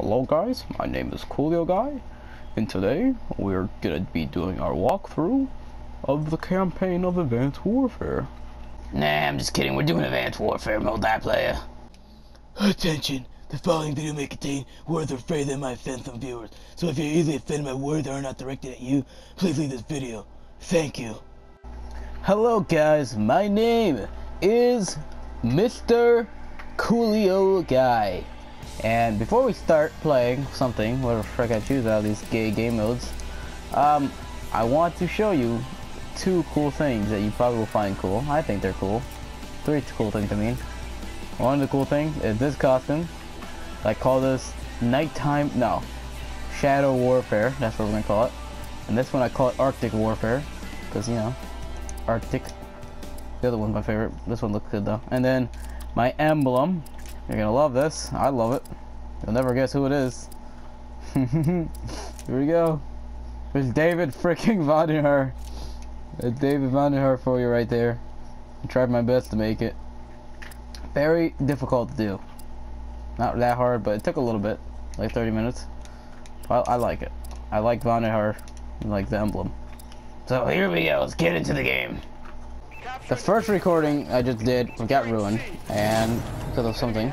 Hello guys, my name is Coolio Guy, and today we're gonna be doing our walkthrough of the campaign of Advanced Warfare. Nah, I'm just kidding, we're doing Advanced Warfare multiplayer. Attention, the following video may contain words or phrases that might offend some viewers, so if you're easily offended by words that are not directed at you, please leave this video. Thank you. Hello guys, my name is Mr. Coolio Guy. And before we start playing something, whatever frick I choose out of these gay game modes, I want to show you two cool things that you probably will find cool. I think they're cool. Three cool things, I mean. One of the cool things is this costume. I call this Shadow Warfare. That's what we're gonna call it. And this one I call it Arctic Warfare, because, you know, Arctic. The other one's my favorite. This one looks good though. And then my emblem. You're gonna love this. I love it. You'll never guess who it is. Here we go. There's David freaking Vonderhaar. There's David Vonderhaar for you right there. I tried my best to make it. Very difficult to do. Not that hard, but it took a little bit. Like 30 minutes. I like it. I like Vonderhaar. I like the emblem. So here we go. Let's get into the game. The first recording I just did got ruined, and because of something,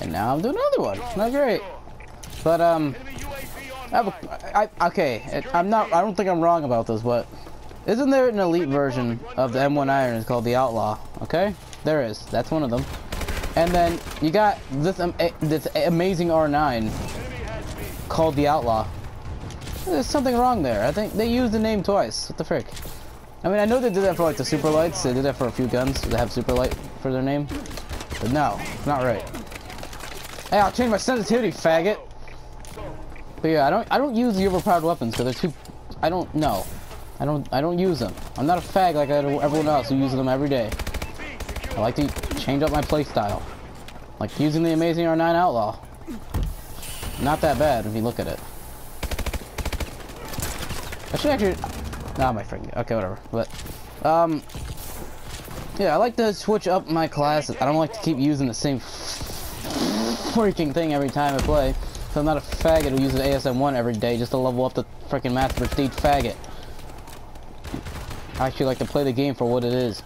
and now I'm doing another one. Not great, but I don't think I'm wrong about this, but isn't there an elite version of the M1 Iron? It's called the Outlaw. Okay, there is. That's one of them. And then you got this amazing R9 called the Outlaw. There's something wrong there. I think they used the name twice. What the frick? I mean, I know they did that for like the super lights. They did that for a few guns. They have super light for their name. But no, not right. Hey, I'll change my sensitivity, faggot. But yeah, I don't use the overpowered weapons because they're too. I don't use them. I'm not a fag like everyone else who uses them every day. I like to change up my playstyle. Like using the amazing R9 Outlaw. Not that bad if you look at it. I should actually. Nah, my friend. Okay, whatever. But, yeah, I like to switch up my classes. I don't like to keep using the same freaking thing every time I play. So I'm not a faggot who uses ASM1 every day just to level up the freaking master prestige faggot. I actually like to play the game for what it is.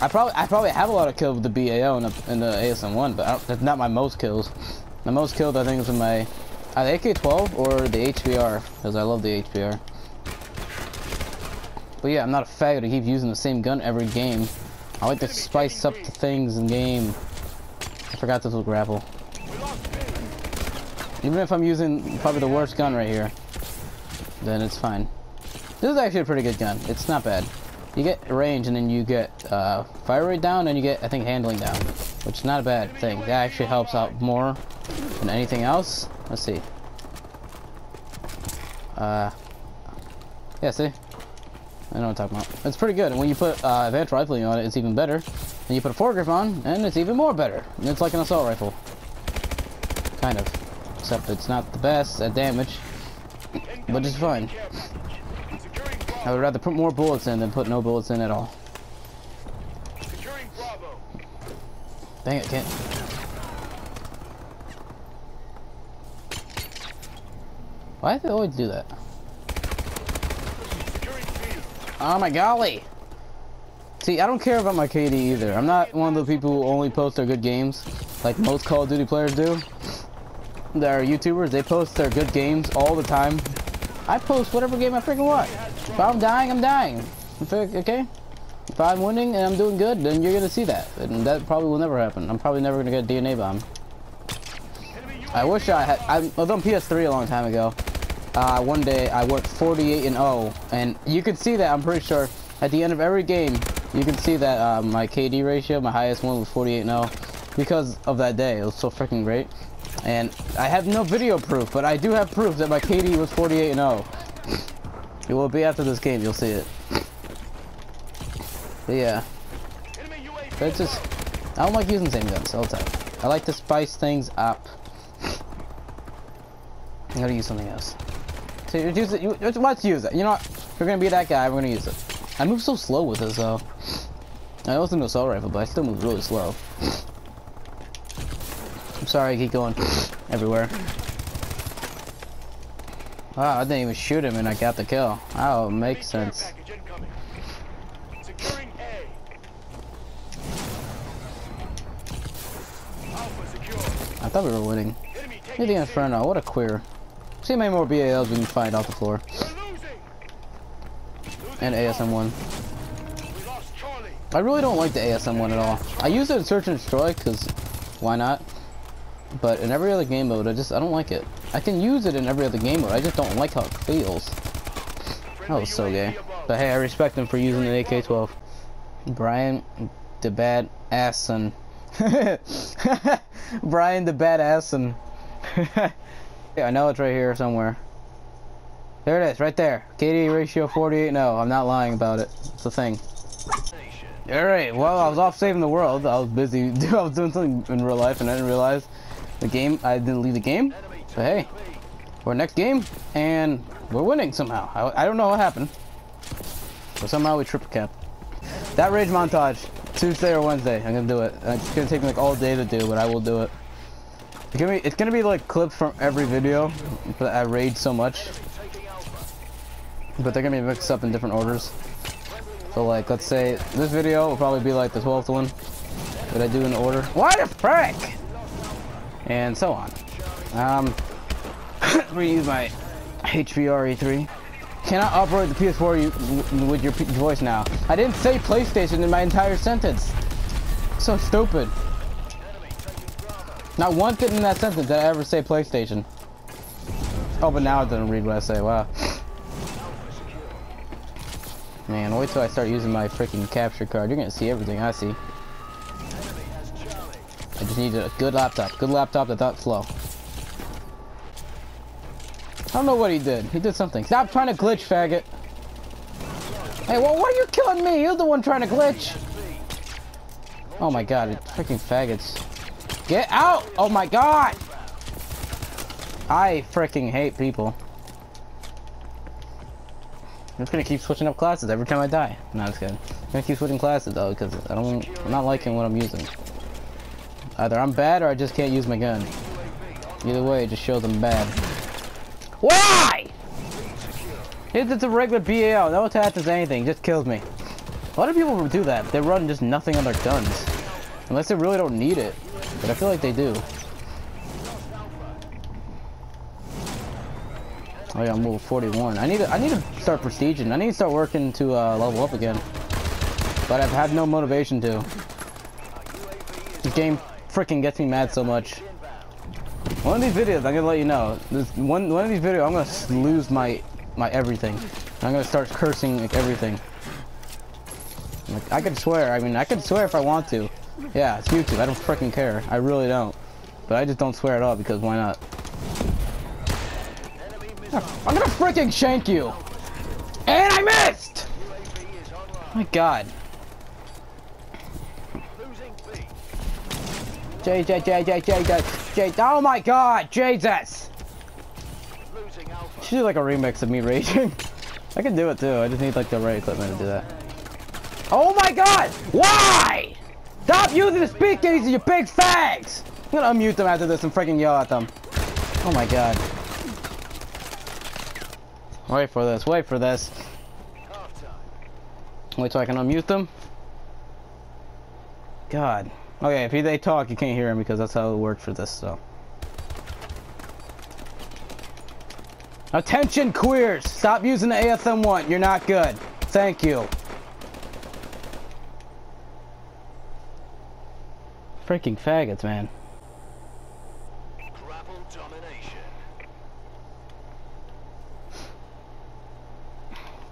I probably have a lot of kills with the BAO and the ASM1, but that's not my most kills. The most kills I think is with my either AK12 or the HVR, because I love the HBR. But yeah, I'm not a faggot to keep using the same gun every game. I like to spice up the things in game. I forgot this was grapple. Even if I'm using probably the worst gun right here, then it's fine. This is actually a pretty good gun. It's not bad. You get range and then you get fire rate down and you get, I think, handling down. Which is not a bad thing. That actually helps out more than anything else. Let's see. Yeah, see? I know what I'm talking about. It's pretty good, and when you put advanced rifling on it, it's even better. And you put a foregrip on, and it's even more better. And it's like an assault rifle, kind of, except it's not the best at damage, but it's fine. I would rather put more bullets in than put no bullets in at all. Dang it, can't. Why do they always do that? Oh my golly! See, I don't care about my KD either. I'm not one of the people who only post their good games, like most Call of Duty players do. They're YouTubers, they post their good games all the time. I post whatever game I freaking want. If I'm dying, I'm dying. Okay? If I'm winning and I'm doing good, then you're gonna see that. And that probably will never happen. I'm probably never gonna get a DNA bomb. I wish I had. I was on PS3 a long time ago. One day I went 48-0, and you can see that. I'm pretty sure at the end of every game you can see that my KD ratio, my highest one, was 48-0 because of that day. It was so freaking great, and I have no video proof, but I do have proof that my KD was 48-0. It will be after this game. You'll see it. But yeah, that's just. I don't like using the same guns all the time. I like to spice things up. I gotta use something else. So let's use it. You know what? We're gonna be that guy. We're gonna use it. I move so slow with this, though. I also know assault rifle, but I still move really slow. I'm sorry, I keep going. everywhere. Wow, I didn't even shoot him and I got the kill. Oh, makes sense. I thought we were winning. Need the Inferno, what a queer. See how many more BALs we can find off the floor. And ASM1. I really don't like the ASM1 at all. I use it in Search and Destroy, because why not? But in every other game mode, I don't like it. I can use it in every other game mode, I just don't like how it feels. That was so gay. But hey, I respect him for using an AK12. Brian the Bad Asson. Brian the Bad Asson. Yeah, I know it's right here somewhere. There it is, right there. KD ratio 48. No, I'm not lying about it. It's a thing. Alright, well, I was off saving the world. I was busy. Dude, I was doing something in real life and I didn't realize the game. I didn't leave the game. But hey, we're next game and we're winning somehow. I don't know what happened. But somehow we triple cap. That rage montage, Tuesday or Wednesday. I'm gonna do it. It's gonna take me like all day to do, but I will do it. It's gonna be like clips from every video, but I rage so much. But they're gonna be mixed up in different orders. So like, let's say this video will probably be like the 12th one that I do in order. What a frick! And so on. I'm gonna use my HVR E3. Cannot operate the PS4 with your voice now. I didn't say PlayStation in my entire sentence. So stupid. Not once in that sentence did I ever say PlayStation. Oh, but now it doesn't read what I say. Wow. Man, wait till I start using my freaking capture card. You're gonna see everything I see. I just need a good laptop. Good laptop that thought slow. I don't know what he did. He did something. Stop trying to glitch, faggot. Hey, well, why are you killing me? You're the one trying to glitch. Oh my god, it's freaking faggots. Get out! Oh my god! I freaking hate people. I'm just gonna keep switching up classes every time I die. No, it's good. I'm gonna keep switching classes though, because I'm not liking what I'm using. Either I'm bad or I just can't use my gun. Either way, it just shows I'm bad. Why? If it's a regular BAO, no attachments to anything, just kills me. A lot of people do that. They run just nothing on their guns. Unless they really don't need it. But I feel like they do. Oh yeah, I'm level 41. I need to start prestiging. I need to start working to level up again. But I've had no motivation to. This game freaking gets me mad so much. One of these videos, I'm gonna let you know. This one of these videos, I'm gonna lose my everything. I'm gonna start cursing like everything. Like I could swear. I mean, I could swear if I want to. Yeah, it's YouTube. I don't freaking care. I really don't. But I just don't swear at all because why not? I'm gonna freaking shank you! And I missed! Oh my god. Oh my god, Jesus! Should do like a remix of me raging. I can do it too, I just need like the right equipment to do that. Oh my god! Why? Stop using the speakeasy, you big fags! I'm gonna unmute them after this and freaking yell at them. Oh my god. Wait for this, wait for this. Wait till I can unmute them. God. Okay, if they talk, you can't hear them because that's how it worked for this, so. Attention, queers! Stop using the ASM1. You're not good. Thank you. Freaking faggots, man.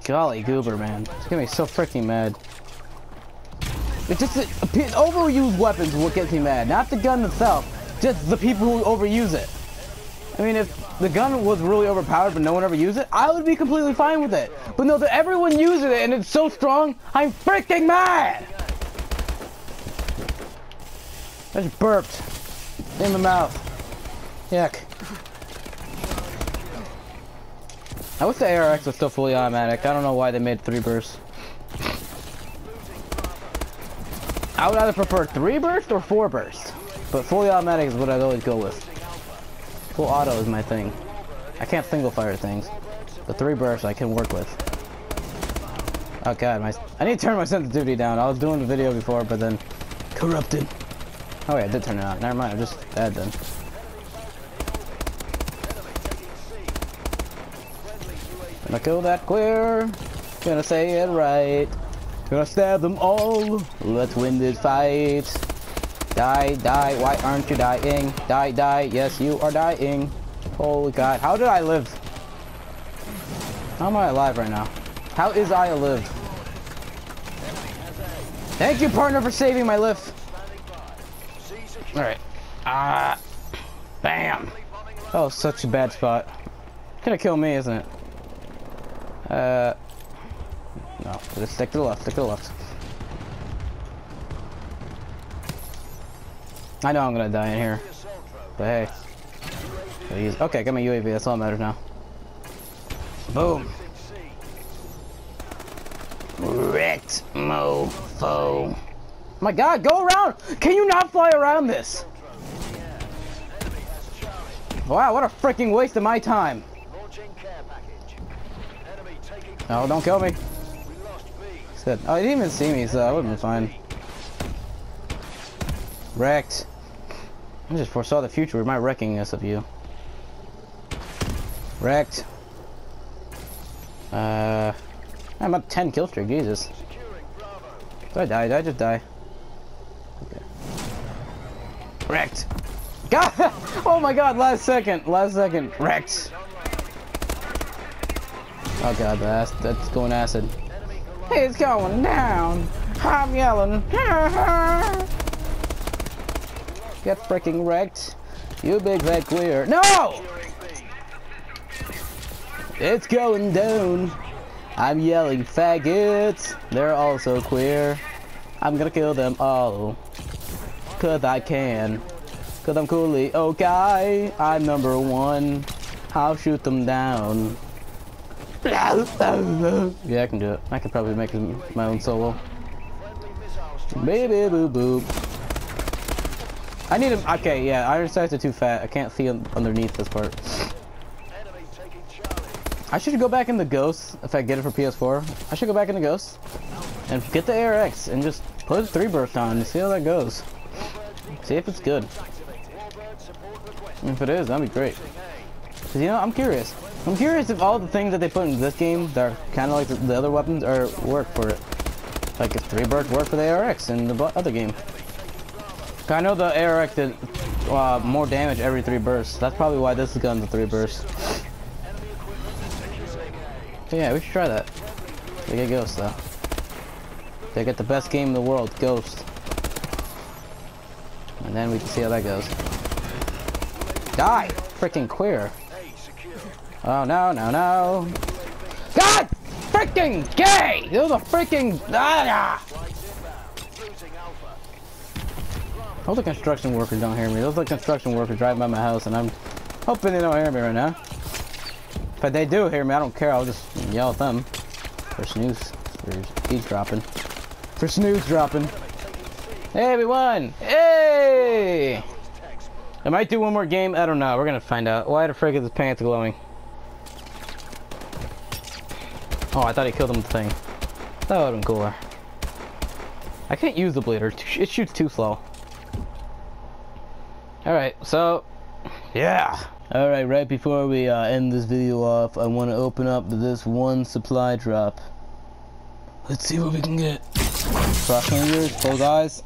Golly goober, man. It's gonna be so freaking mad. It's just overused weapons what gets me mad. Not the gun itself, just the people who overuse it. I mean, if the gun was really overpowered but no one ever used it, I would be completely fine with it. But no, that everyone uses it and it's so strong, I'm freaking mad! I just burped. In the mouth. Yuck. I wish the ARX was still fully automatic. I don't know why they made 3 bursts. I would either prefer 3 bursts or 4 bursts. But fully automatic is what I'd always go with. Full auto is my thing. I can't single fire things. The three burst I can work with. Oh god, I need to turn my sensitivity down. I was doing the video before, but then corrupted. Oh yeah, I did turn it on. Never mind, I'm just bad then. Gonna kill that queer. Gonna say it right. Gonna stab them all. Let's win this fight. Die, die. Why aren't you dying? Die, die. Yes, you are dying. Holy god. How did I live? How am I alive right now? How is I alive? Thank you, partner, for saving my life. Alright. Bam. Oh, such a bad spot. It's gonna kill me, isn't it? No, just stick to the left, stick to the left. I know I'm gonna die in here, but hey. Please. Okay, got my UAV, that's all that matters now. Boom. Wrecked mofo. My god, go around! Can you not fly around this? Wow, what a freaking waste of my time. No, don't kill me. Good. Oh, he didn't even see me, so I would've been fine. Wrecked. I just foresaw the future with my wreckingness of you. Wrecked. I'm up 10 kill streak, Jesus. Did I die? Did I just die? Okay. Wrecked. God! Oh my god, last second! Last second. Wrecked. Oh god, that's going acid. It's going down. I'm yelling. Get freaking wrecked, you big fat queer. No! It's going down. I'm yelling faggots. They're also queer. I'm gonna kill them all. Cause I can. Cause I'm coolly okay. I'm number one. I'll shoot them down. Yeah, I can do it. I could probably make my own solo. Baby boop boop. I need him. Okay, yeah, iron sights are too fat. I can't see him underneath this part. I should go back in the Ghost if I get it for PS4. I should go back in the Ghost and get the ARX and just put a 3 burst on and see how that goes. See if it's good. And if it is, that'd be great. Cause you know, I'm curious. I'm curious if all the things that they put in this game that are kind of like the other weapons are work for it. Like if 3 burst work for the ARX in the other game. I know the ARX did more damage every 3 bursts. That's probably why this is going to 3 bursts. But yeah, we should try that. They get Ghost though. They get the best game in the world, Ghost. And then we can see how that goes. Die! Freaking queer. Oh no, no, no. God! Freaking gay! It was a freaking... Ah! All the construction workers don't hear me. Those are construction workers driving by my house, and I'm hoping they don't hear me right now. But they do hear me. I don't care. I'll just yell at them for snooze, for eavesdropping, for snooze dropping. Hey, we won! Hey! I might do one more game. I don't know. We're gonna find out. Why the frick is his pants glowing? Oh, I thought he killed him with the thing. That would've been cooler. I can't use the bleeder. It shoots too slow. Alright, so, yeah. Alright, right before we end this video off, I want to open up this one supply drop. Let's see what we can get. Cross fingers, close eyes.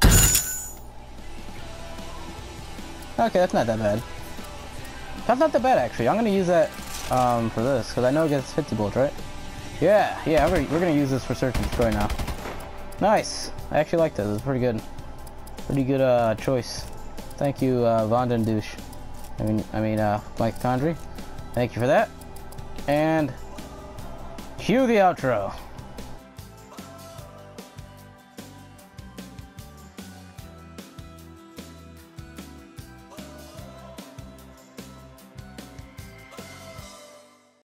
Okay, that's not that bad. That's not that bad, actually. I'm going to use that for this, because I know it gets 50 bolts, right? Yeah, yeah, we're going to use this for search and destroy now. Nice. I actually like this. It's pretty good. Pretty good choice. Thank you, Vandendouche. I mean, Mike Condry. Thank you for that. And cue the outro.